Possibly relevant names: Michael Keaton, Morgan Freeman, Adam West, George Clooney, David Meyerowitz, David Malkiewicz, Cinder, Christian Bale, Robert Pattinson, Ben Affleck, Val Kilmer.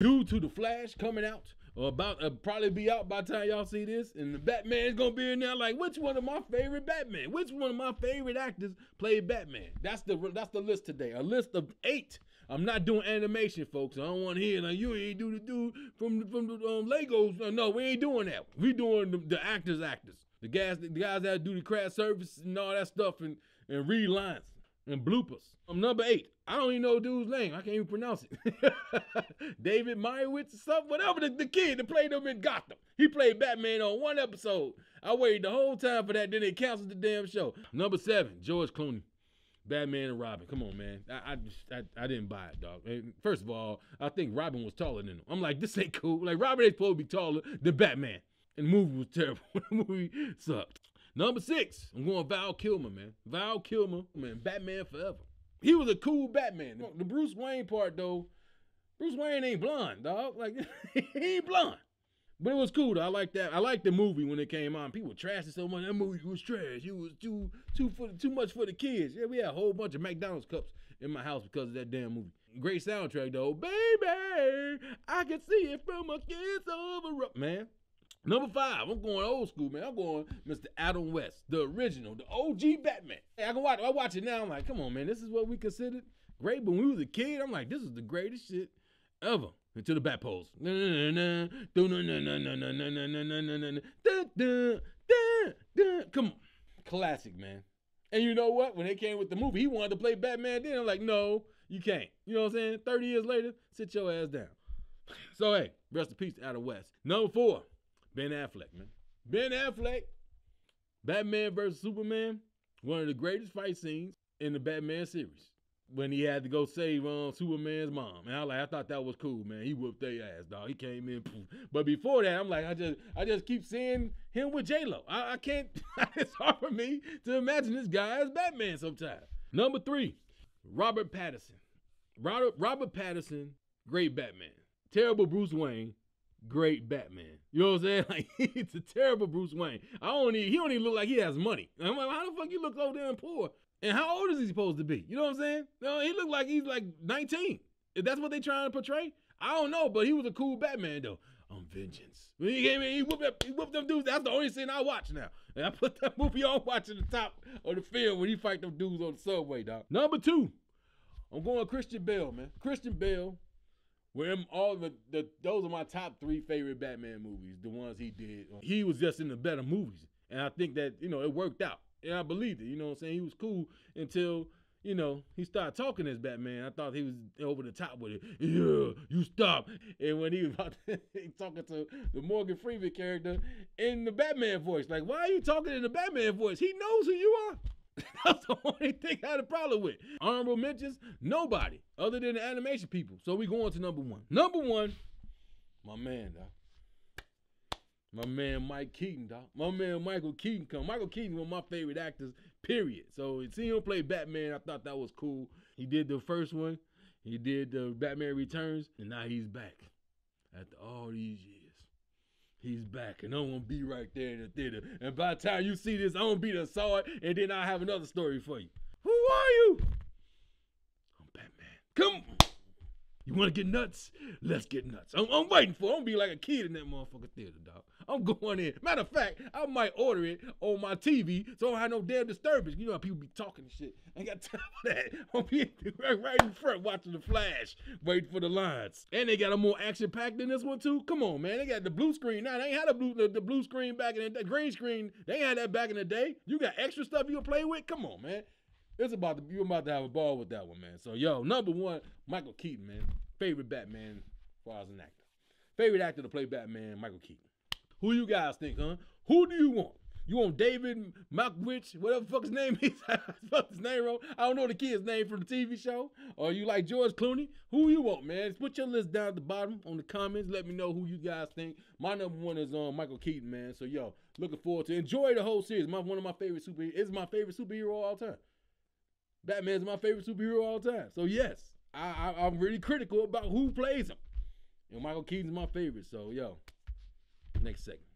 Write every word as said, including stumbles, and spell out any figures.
due to the Flash coming out, or about uh, probably be out by the time y'all see this, and the Batman's gonna be in there like, which one of my favorite Batman? Which one of my favorite actors played Batman? That's the that's the list today. A list of eight. I'm not doing animation, folks. I don't want to hear now. You ain't do the dude from the, from the um, Legos. No, no, we ain't doing that. We doing the, the actors, actors, the guys, the guys that do the craft service and all that stuff, and and read lines and bloopers. I'm number eight. I don't even know dude's name. I can't even pronounce it. David Meyerowitz or something. Whatever the, the kid that played him in Gotham. He played Batman on one episode. I waited the whole time for that. Then they canceled the damn show. Number seven, George Clooney. Batman and Robin. Come on, man. I I, just, I I didn't buy it, dog. First of all, I think Robin was taller than him. I'm like, this ain't cool. Like, Robin ain't supposed to be taller than Batman. And the movie was terrible. The movie sucked. Number six, I'm going Val Kilmer, man. Val Kilmer, man, Batman forever. He was a cool Batman. The Bruce Wayne part, though, Bruce Wayne ain't blonde, dog. Like, he ain't blonde. But it was cool, though. I like that. I liked the movie when it came on. People trashed it so much. That movie was trash. It was too too for too much for the kids. Yeah, we had a whole bunch of McDonald's cups in my house because of that damn movie. Great soundtrack, though. Baby, I can see it from a kid's over up, man. Number five, I'm going old school, man. I'm going Mister Adam West, the original, the O G Batman. Hey, I can watch it. I watch it now. I'm like, come on, man. This is what we considered great. But when we was a kid, I'm like, this is the greatest shit ever. Until the bat pose. Come on. Classic, man. And you know what? When they came with the movie, he wanted to play Batman then. I'm like, no, you can't. You know what I'm saying? thirty years later, sit your ass down. So, hey, rest in peace to Adam West. Number four, Ben Affleck, man. Ben Affleck, Batman versus Superman, one of the greatest fight scenes in the Batman series. When he had to go save um, Superman's mom. And I like, I thought that was cool, man. He whooped their ass, dog. He came in. Poof. But before that, I'm like, I just I just keep seeing him with J-Lo. I, I can't, it's hard for me to imagine this guy as Batman sometimes. Number three, Robert Pattinson. Robert, Robert Pattinson, great Batman. Terrible Bruce Wayne, great Batman. You know what I'm saying? Like, it's a terrible Bruce Wayne. I don't even, he don't even look like he has money. I'm like, how the fuck you look so damn poor? And how old is he supposed to be? You know what I'm saying? No, he looked like he's like nineteen. If that's what they trying to portray, I don't know, but he was a cool Batman, though. On vengeance. When he came in, he whooped, up, he whooped them dudes. That's the only scene I watch now. And I put that movie on watching the top of the film when he fight them dudes on the subway, dog. Number two, I'm going Christian Bale, man. Christian Bale, where him, all the, the, those are my top three favorite Batman movies, the ones he did. He was just in the better movies. And I think that, you know, it worked out. And I believed it, you know what I'm saying? He was cool until, you know, he started talking as Batman. I thought he was over the top with it. Yeah, you stop. And when he was about to, he talking to the Morgan Freeman character in the Batman voice, like, why are you talking in the Batman voice? He knows who you are. That's the only thing I had a problem with. Honorable mentions, nobody other than the animation people. So we going to number one. Number one, my man, dog. My man, Mike Keaton, dog. My man, Michael Keaton come. Michael Keaton, one of my favorite actors, period. So, seeing him play Batman, I thought that was cool. He did the first one. He did the Batman Returns, and now he's back. After all these years, he's back, and I'm going to be right there in the theater. And by the time you see this, I'm going to be the sword, and then I'll have another story for you. Who are you? I'm Batman. Come on. You want to get nuts? Let's get nuts. I'm, I'm waiting for it. I'm going to be like a kid in that motherfucking theater, dog. I'm going in. Matter of fact, I might order it on my T V so I don't have no damn disturbance. You know how people be talking and shit. I ain't got time for that. I'm be right in front watching the Flash, waiting for the lines. And they got a more action-packed than this one, too. Come on, man. They got the blue screen now. They ain't had a blue, the, the blue screen back in the day. Green screen, they ain't had that back in the day. You got extra stuff you can play with? Come on, man. It's about to, you're about to have a ball with that one, man. So, yo, number one, Michael Keaton, man. Favorite Batman as far as an actor. Favorite actor to play Batman, Michael Keaton. Who you guys think, huh? Who do you want? You want David Malkiewicz, whatever the fuck his name is. Fuck his name wrong. I don't know the kid's name from the T V show. Or you like George Clooney? Who you want, man? Just put your list down at the bottom on the comments. Let me know who you guys think. My number one is um, Michael Keaton, man. So, yo, looking forward to enjoy the whole series. My, one of my favorite superheroes. It's my favorite superhero all time. Batman's my favorite superhero all time. So, yes, I, I, I'm really critical about who plays him. And Michael Keaton's my favorite. So, yo, next segment.